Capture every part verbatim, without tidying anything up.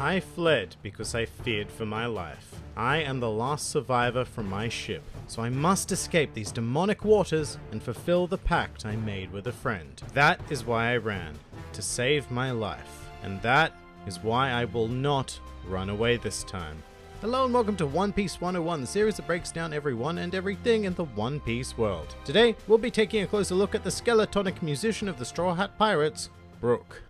I fled because I feared for my life. I am the last survivor from my ship, so I must escape these demonic waters and fulfill the pact I made with a friend. That is why I ran, to save my life, and that is why I will not run away this time. Hello and welcome to One Piece one oh one, the series that breaks down everyone and everything in the One Piece world. Today, we'll be taking a closer look at the skeletonic musician of the Straw Hat Pirates, Brook.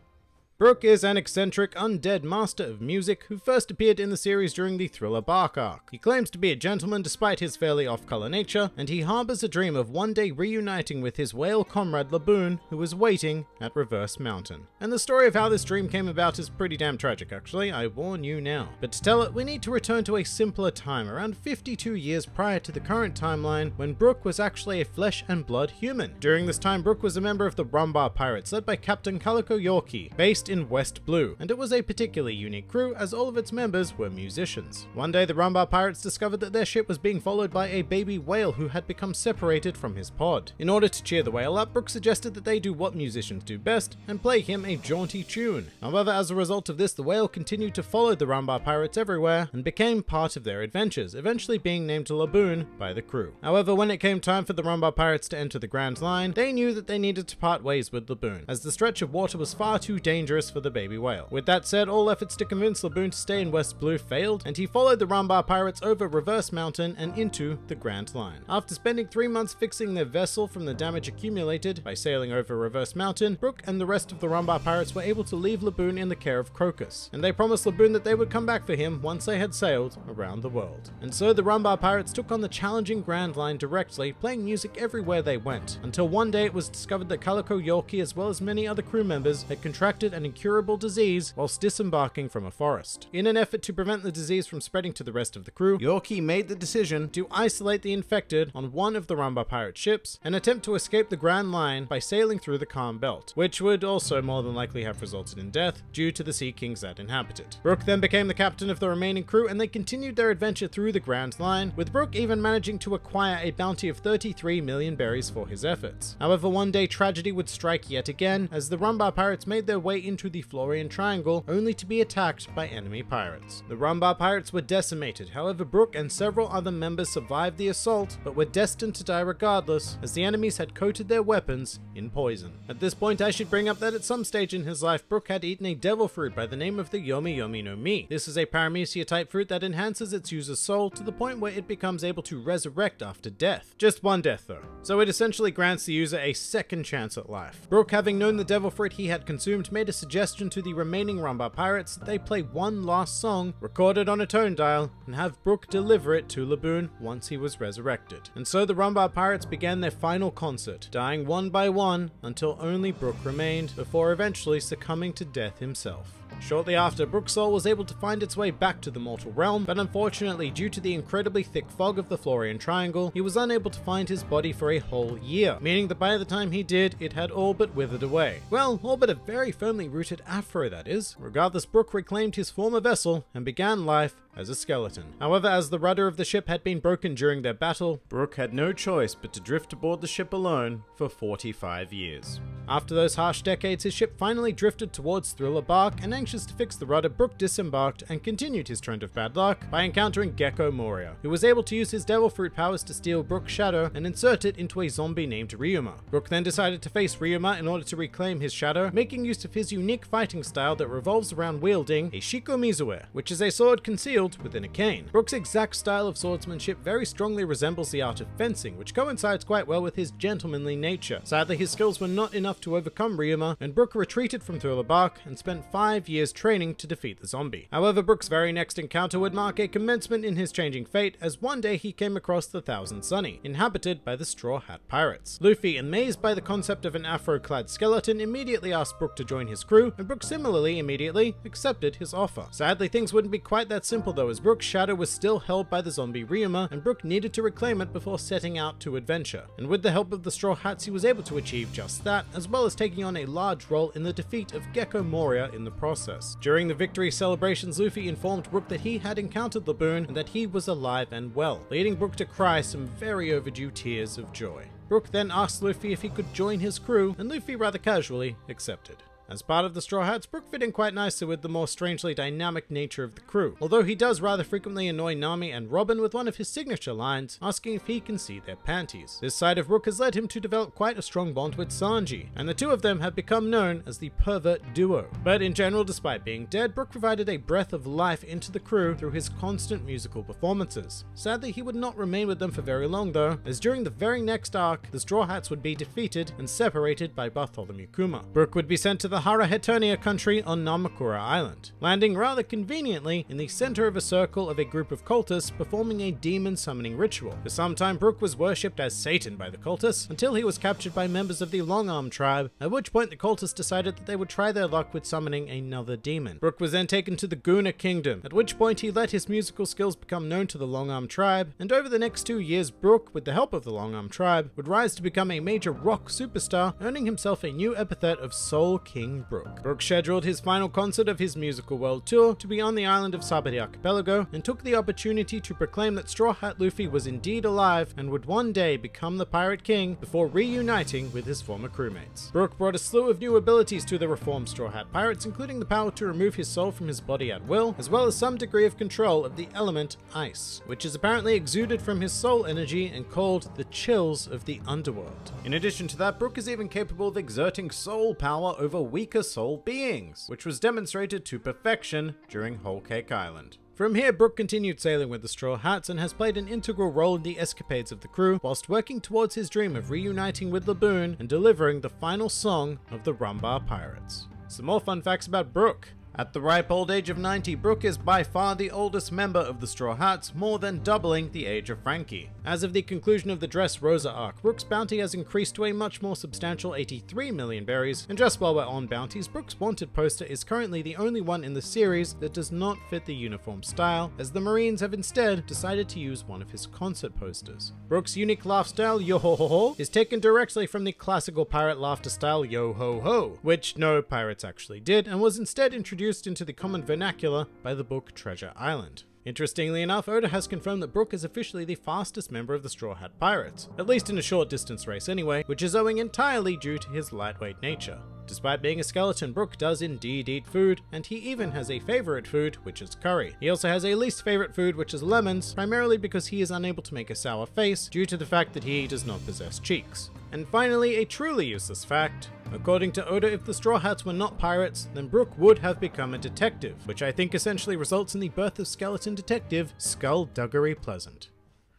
Brook is an eccentric, undead master of music who first appeared in the series during the Thriller Bark arc. He claims to be a gentleman despite his fairly off-color nature, and he harbors a dream of one day reuniting with his whale comrade Laboon, who is waiting at Reverse Mountain. And the story of how this dream came about is pretty damn tragic actually, I warn you now. But to tell it, we need to return to a simpler time, around fifty-two years prior to the current timeline, when Brook was actually a flesh and blood human. During this time, Brook was a member of the Rumbar Pirates, led by Captain Calico Yorki, based in West Blue, and it was a particularly unique crew as all of its members were musicians. One day the Rumbar Pirates discovered that their ship was being followed by a baby whale who had become separated from his pod. In order to cheer the whale up, Brook suggested that they do what musicians do best and play him a jaunty tune. However, as a result of this, the whale continued to follow the Rumbar Pirates everywhere and became part of their adventures, eventually being named Laboon by the crew. However, when it came time for the Rumbar Pirates to enter the Grand Line, they knew that they needed to part ways with Laboon, as the stretch of water was far too dangerous for the baby whale. With that said, all efforts to convince Laboon to stay in West Blue failed, and he followed the Rumbar Pirates over Reverse Mountain and into the Grand Line. After spending three months fixing their vessel from the damage accumulated by sailing over Reverse Mountain, Brook and the rest of the Rumbar Pirates were able to leave Laboon in the care of Crocus, and they promised Laboon that they would come back for him once they had sailed around the world. And so the Rumbar Pirates took on the challenging Grand Line directly, playing music everywhere they went, until one day it was discovered that Calico Yorki, as well as many other crew members, had contracted an incurable disease whilst disembarking from a forest. In an effort to prevent the disease from spreading to the rest of the crew, Yorki made the decision to isolate the infected on one of the Rumbar Pirate ships and attempt to escape the Grand Line by sailing through the Calm Belt, which would also more than likely have resulted in death due to the sea kings that inhabit it. Brook then became the captain of the remaining crew and they continued their adventure through the Grand Line, with Brook even managing to acquire a bounty of thirty-three million berries for his efforts. However, one day tragedy would strike yet again as the Rumbar Pirates made their way into the Florian Triangle, only to be attacked by enemy pirates. The Rumbar Pirates were decimated, however Brook and several other members survived the assault, but were destined to die regardless, as the enemies had coated their weapons in poison. At this point I should bring up that at some stage in his life, Brook had eaten a devil fruit by the name of the Yomi Yomi no Mi. This is a paramecia type fruit that enhances its user's soul to the point where it becomes able to resurrect after death. Just one death though, so it essentially grants the user a second chance at life. Brook, having known the devil fruit he had consumed, made a suggestion to the remaining Rumbar Pirates that they play one last song, record it on a tone dial, and have Brook deliver it to Laboon once he was resurrected. And so the Rumbar Pirates began their final concert, dying one by one until only Brook remained, before eventually succumbing to death himself. Shortly after, Brook's soul was able to find its way back to the mortal realm, but unfortunately due to the incredibly thick fog of the Florian Triangle, he was unable to find his body for a whole year, meaning that by the time he did, it had all but withered away. Well, all but a very firmly rooted afro, that is. Regardless, Brook reclaimed his former vessel and began life as a skeleton. However, as the rudder of the ship had been broken during their battle, Brook had no choice but to drift aboard the ship alone for forty-five years. After those harsh decades, his ship finally drifted towards Thriller Bark, and anxious to fix the rudder, Brook disembarked and continued his trend of bad luck by encountering Gekko Moria, who was able to use his devil fruit powers to steal Brook's shadow and insert it into a zombie named Ryuma. Brook then decided to face Ryuma in order to reclaim his shadow, making use of his unique fighting style that revolves around wielding a Shikomizue, which is a sword concealed within a cane. Brook's exact style of swordsmanship very strongly resembles the art of fencing, which coincides quite well with his gentlemanly nature. Sadly, his skills were not enough to overcome Ryuma, and Brook retreated from Thriller Bark and spent five years training to defeat the zombie. However, Brook's very next encounter would mark a commencement in his changing fate, as one day he came across the Thousand Sunny, inhabited by the Straw Hat Pirates. Luffy, amazed by the concept of an afro-clad skeleton, immediately asked Brook to join his crew, and Brook similarly immediately accepted his offer. Sadly, things wouldn't be quite that simple though, as Brook's shadow was still held by the zombie Ryuma, and Brook needed to reclaim it before setting out to adventure. And with the help of the Straw Hats, he was able to achieve just that, as well as taking on a large role in the defeat of Gekko Moria in the process. During the victory celebrations, Luffy informed Brook that he had encountered Laboon and that he was alive and well, leading Brook to cry some very overdue tears of joy. Brook then asked Luffy if he could join his crew, and Luffy rather casually accepted. As part of the Straw Hats, Brook fit in quite nicely with the more strangely dynamic nature of the crew, although he does rather frequently annoy Nami and Robin with one of his signature lines, asking if he can see their panties. This side of Brook has led him to develop quite a strong bond with Sanji, and the two of them have become known as the pervert duo. But in general, despite being dead, Brook provided a breath of life into the crew through his constant musical performances. Sadly, he would not remain with them for very long though, as during the very next arc, the Straw Hats would be defeated and separated by Bartholomew Kuma. Brook would be sent to the Harahetunia country on Namakura Island, landing rather conveniently in the center of a circle of a group of cultists performing a demon summoning ritual. For some time, Brook was worshipped as Satan by the cultists until he was captured by members of the Long Arm tribe, at which point the cultists decided that they would try their luck with summoning another demon. Brook was then taken to the Guna kingdom, at which point he let his musical skills become known to the Long Arm tribe, and over the next two years Brook, with the help of the Long Arm tribe, would rise to become a major rock superstar, earning himself a new epithet of Soul King. Brook. Brook scheduled his final concert of his musical world tour to be on the island of Sabaody Archipelago, and took the opportunity to proclaim that Straw Hat Luffy was indeed alive and would one day become the Pirate King before reuniting with his former crewmates. Brook brought a slew of new abilities to the reformed Straw Hat Pirates, including the power to remove his soul from his body at will, as well as some degree of control of the element ice, which is apparently exuded from his soul energy and called the chills of the underworld. In addition to that, Brook is even capable of exerting soul power over weak weaker soul beings, which was demonstrated to perfection during Whole Cake Island. From here, Brook continued sailing with the Straw Hats and has played an integral role in the escapades of the crew, whilst working towards his dream of reuniting with Laboon and delivering the final song of the Rumbar Pirates. Some more fun facts about Brook. At the ripe old age of ninety, Brook is by far the oldest member of the Straw Hats, more than doubling the age of Franky. As of the conclusion of the Dressrosa arc, Brook's bounty has increased to a much more substantial eighty-three million berries, and just while we're on bounties, Brook's wanted poster is currently the only one in the series that does not fit the uniform style, as the Marines have instead decided to use one of his concert posters. Brook's unique laugh style, yo-ho-ho-ho, is taken directly from the classical pirate laughter style, yo-ho-ho, which no pirates actually did, and was instead introduced Introduced into the common vernacular by the book Treasure Island. Interestingly enough, Oda has confirmed that Brook is officially the fastest member of the Straw Hat Pirates, at least in a short distance race anyway, which is owing entirely due to his lightweight nature. Despite being a skeleton, Brook does indeed eat food, and he even has a favorite food, which is curry. He also has a least favorite food, which is lemons, primarily because he is unable to make a sour face due to the fact that he does not possess cheeks. And finally, a truly useless fact. According to Oda, if the Straw Hats were not pirates, then Brook would have become a detective, which I think essentially results in the birth of skeleton detective Skullduggery Pleasant.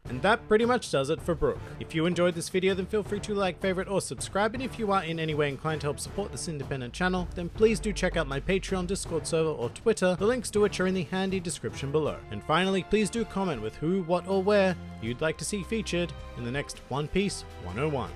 And that pretty much does it for Brook. If you enjoyed this video, then feel free to like, favorite, or subscribe, and if you are in any way inclined to help support this independent channel, then please do check out my Patreon, Discord server, or Twitter, the links to which are in the handy description below. And finally, please do comment with who, what, or where you'd like to see featured in the next One Piece one oh one.